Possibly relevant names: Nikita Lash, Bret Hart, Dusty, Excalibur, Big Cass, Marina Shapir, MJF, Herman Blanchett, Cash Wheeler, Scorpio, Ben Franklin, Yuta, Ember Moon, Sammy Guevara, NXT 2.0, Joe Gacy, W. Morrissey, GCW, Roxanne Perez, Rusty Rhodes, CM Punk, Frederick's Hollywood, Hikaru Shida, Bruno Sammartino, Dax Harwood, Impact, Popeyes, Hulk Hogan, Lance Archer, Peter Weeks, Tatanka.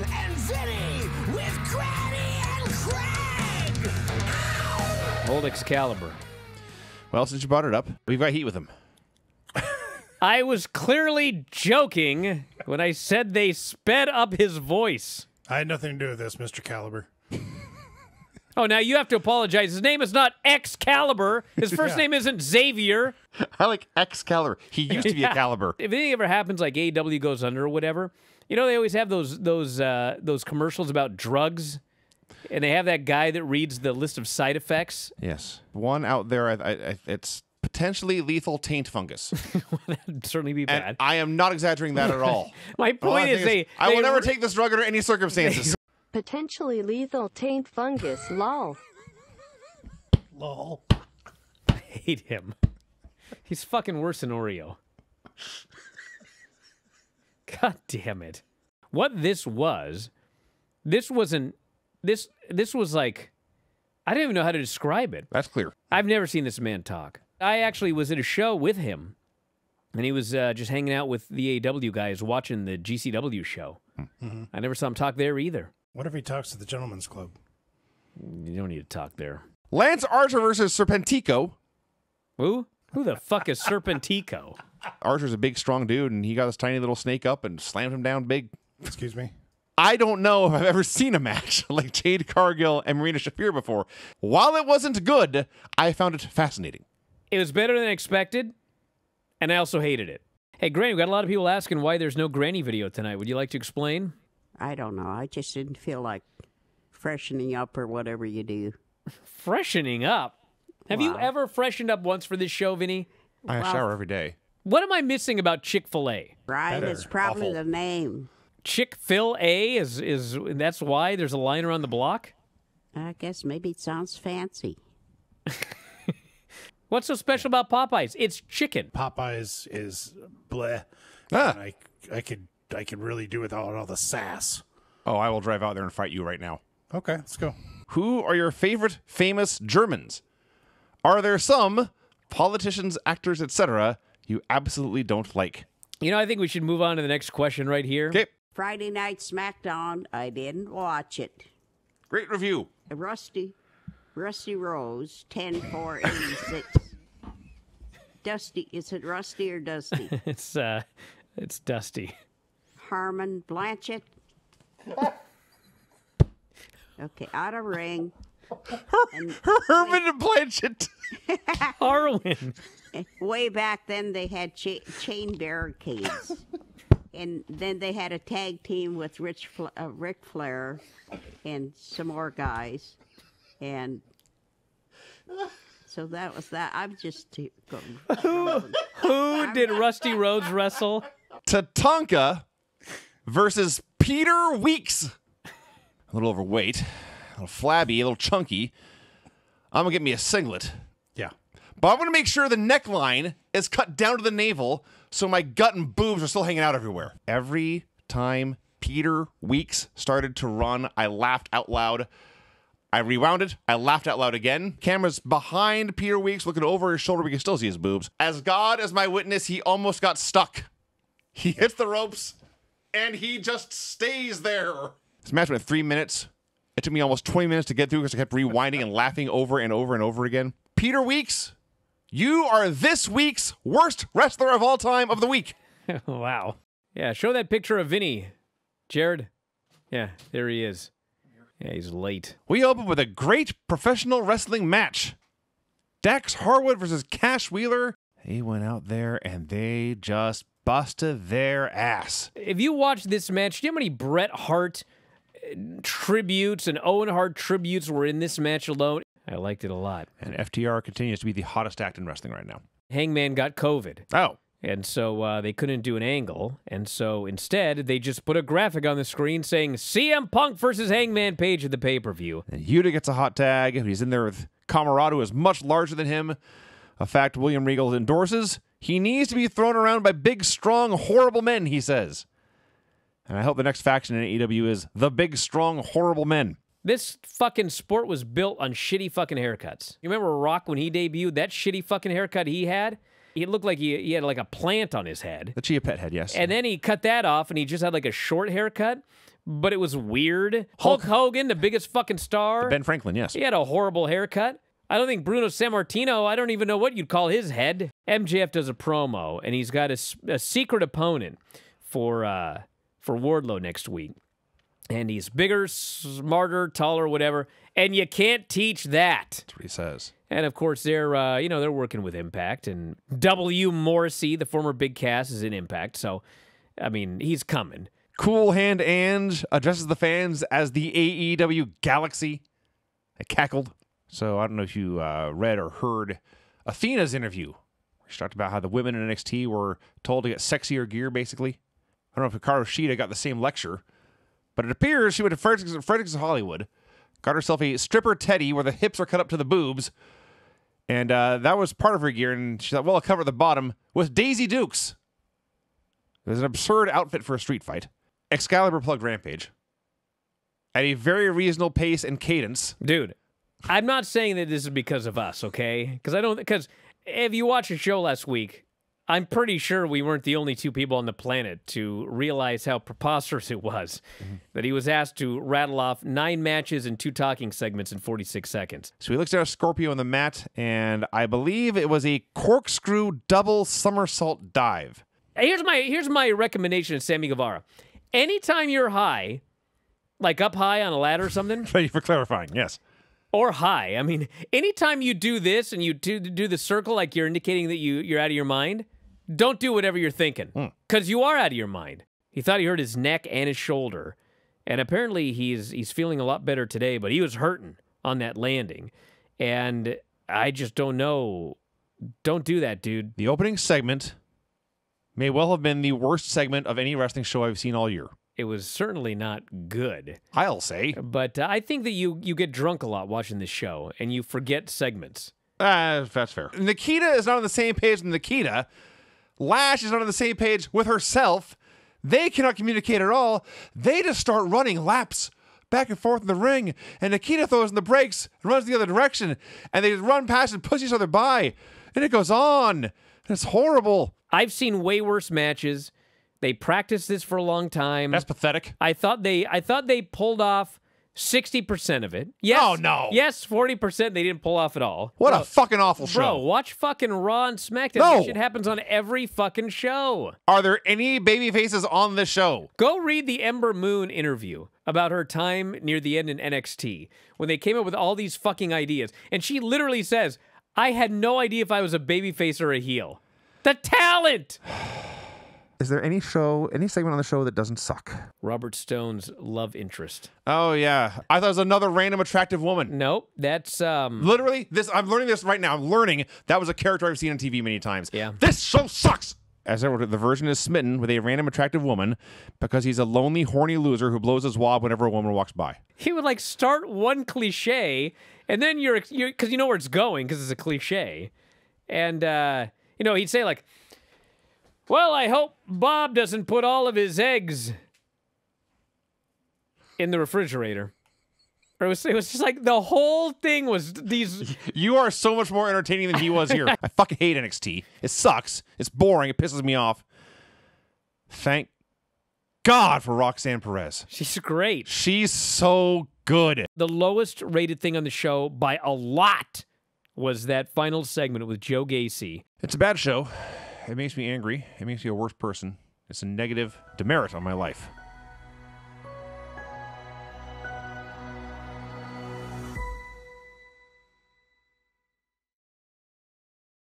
Kevin and Vinny with Granny and Craig. Ow! Old Excalibur. Well, since you brought it up, we've got heat with him. I was clearly joking when I said they sped up his voice. I had nothing to do with this, Mr. Caliber. Oh, now you have to apologize. His name is not Excalibur. His first name isn't Xavier. I like Excalibur. He used to be a Caliber. If anything ever happens, like AEW goes under or whatever, you know, they always have those commercials about drugs. And they have that guy that reads the list of side effects. Yes. One out there, it's potentially lethal taint fungus. Well, that would certainly be bad. And I am not exaggerating that at all. My point is, I will never take this drug under any circumstances. Potentially lethal taint fungus, lol. Lol. I hate him. He's fucking worse than Oreo. God damn it. What this wasn't... This was like, I don't even know how to describe it. That's clear. I've never seen this man talk. I actually was at a show with him, and he was just hanging out with the AEW guys watching the GCW show. Mm-hmm. I never saw him talk there either. What if he talks at the Gentleman's Club? You don't need to talk there. Lance Archer versus Serpentico. Who? Who the fuck is Serpentico? Archer's a big, strong dude, and he got this tiny little snake up and slammed him down big. Excuse me? I don't know if I've ever seen a match like Jade Cargill and Marina Shapir before. While it wasn't good, I found it fascinating. It was better than expected, and I also hated it. Hey, Granny, we got a lot of people asking why there's no Granny video tonight. Would you like to explain? I don't know. I just didn't feel like freshening up or whatever you do. Freshening up? Have you ever freshened up once for this show, Vinny? I shower every day. What am I missing about Chick-fil-A? Right, it's probably awful. The name. Chick-fil-A is that's why there's a line around the block? I guess maybe it sounds fancy. What's so special about Popeyes? It's chicken. Popeyes is bleh. Ah. I could really do without all the sass. Oh, I will drive out there and fight you right now. Okay, let's go. Who are your favorite famous Germans? Are there some politicians, actors, etc. you absolutely don't like? You know, I think we should move on to the next question right here. Okay. Friday Night Smackdown, I didn't watch it. Great review. Rusty Rose, 10-4-86. Dusty, is it Rusty or Dusty? It's Dusty. Herman Blanchett. Okay, out of ring. Herman Blanchett. Harwin. Way back then, they had chain barricades. And then they had a tag team with Ric Flair and some more guys. And so that was that. I'm just... Who did Rusty Rhodes wrestle? Tatanka versus Peter Weeks. A little overweight, a little flabby, a little chunky. I'm going to get me a singlet. Yeah. But I'm going to make sure the neckline is cut down to the navel so my gut and boobs are still hanging out everywhere. Every time Peter Weeks started to run, I laughed out loud. I rewound it. I laughed out loud again. Camera's behind Peter Weeks, looking over his shoulder. We can still see his boobs. As God is my witness, he almost got stuck. He hits the ropes, and he just stays there. This match went 3 minutes. It took me almost 20 minutes to get through because I kept rewinding and laughing over and over and over again. Peter Weeks, you are this week's worst wrestler of all time of the week. Wow. Yeah, show that picture of Vinny, Jared. Yeah, there he is. Yeah, he's late. We open with a great professional wrestling match. Dax Harwood versus Cash Wheeler. They went out there and they just busted their ass. If you watch this match, do you know how many Bret Hart tributes and Owen Hart tributes were in this match alone? I liked it a lot. And FTR continues to be the hottest act in wrestling right now. Hangman got COVID. Oh. And so they couldn't do an angle. And so instead, they just put a graphic on the screen saying, CM Punk versus Hangman Page at the pay-per-view. And Yuta gets a hot tag. He's in there with Camarado, who is much larger than him. A fact William Regal endorses. He needs to be thrown around by big, strong, horrible men, he says. And I hope the next faction in AEW is the big, strong, horrible men. This fucking sport was built on shitty fucking haircuts. You remember Rock when he debuted? That shitty fucking haircut he had? It looked like he had like a plant on his head. The Chia Pet head, yes. And then he cut that off and he just had like a short haircut. but it was weird. Hulk Hogan, the biggest fucking star. Ben Franklin, yes. He had a horrible haircut. I don't think Bruno Sammartino, I don't even know what you'd call his head. MJF does a promo, and he's got a secret opponent for Wardlow next week. And he's bigger, smarter, taller, whatever. And you can't teach that. That's what he says. And of course, they're you know, they're working with Impact, and W. Morrissey, the former Big Cass, is in Impact. So, I mean, he's coming. Cool Hand Ange addresses the fans as the AEW Galaxy. I cackled. So I don't know if you read or heard Athena's interview. She talked about how the women in NXT were told to get sexier gear, basically. I don't know if Hikaru Shida got the same lecture, but it appears she went to Frederick's Hollywood, got herself a stripper teddy where the hips are cut up to the boobs, and that was part of her gear, and she thought, well, I'll cover the bottom with Daisy Dukes. It was an absurd outfit for a street fight. Excalibur plugged Rampage at a very reasonable pace and cadence. Dude, I'm not saying that this is because of us, okay? Because I don't, because if you watched a show last week, I'm pretty sure we weren't the only two people on the planet to realize how preposterous it was that he was asked to rattle off 9 matches and 2 talking segments in 46 seconds. So he looks at Scorpio on the mat, and I believe it was a corkscrew double somersault dive. Here's my recommendation to Sammy Guevara. Anytime you're high, like up high on a ladder or something. Thank you for clarifying, yes. Or high. I mean, anytime you do this and you do the circle like you're indicating that you're out of your mind, don't do whatever you're thinking, because you are out of your mind. He thought he hurt his neck and his shoulder, and apparently he's feeling a lot better today, but he was hurting on that landing, and I just don't know. Don't do that, dude. The opening segment may well have been the worst segment of any wrestling show I've seen all year. It was certainly not good, I'll say. But I think that you get drunk a lot watching this show, and you forget segments. That's fair. Nikita is not on the same page with Nikita. Lash is not on the same page with herself. They cannot communicate at all. They just start running laps back and forth in the ring, and Nikita throws in the brakes and runs the other direction, and they just run past and push each other by, and it goes on. And it's horrible. I've seen way worse matches. They practiced this for a long time. That's pathetic. I thought they pulled off 60% of it. Yes. Oh, no. Yes, 40% they didn't pull off at all. What a fucking awful show. Bro, watch fucking Raw and SmackDown. No. That shit happens on every fucking show. Are there any baby faces on this show? Go read the Ember Moon interview about her time near the end in NXT when they came up with all these fucking ideas. And she literally says, I had no idea if I was a baby face or a heel. The talent! Is there any show, any segment on the show that doesn't suck? Robert Stone's love interest. Oh, yeah. I thought it was another random attractive woman. Nope. That's, literally, this, I'm learning this right now. I'm learning that was a character I've seen on TV many times. Yeah. This show sucks! As I wrote, the version is smitten with a random attractive woman because he's a lonely, horny loser who blows his wad whenever a woman walks by. He would, like, start one cliche, and then you're because you know where it's going, because it's a cliche. And, you know, he'd say, like, well, I hope Bob doesn't put all of his eggs in the refrigerator. Or it was just like the whole thing was these... You are so much more entertaining than he was here. I fucking hate NXT. It sucks. It's boring. It pisses me off. Thank God for Roxanne Perez. She's great. She's so good. The lowest rated thing on the show by a lot was that final segment with Joe Gacy. It's a bad show. It makes me angry. It makes me a worse person. It's a negative demerit on my life.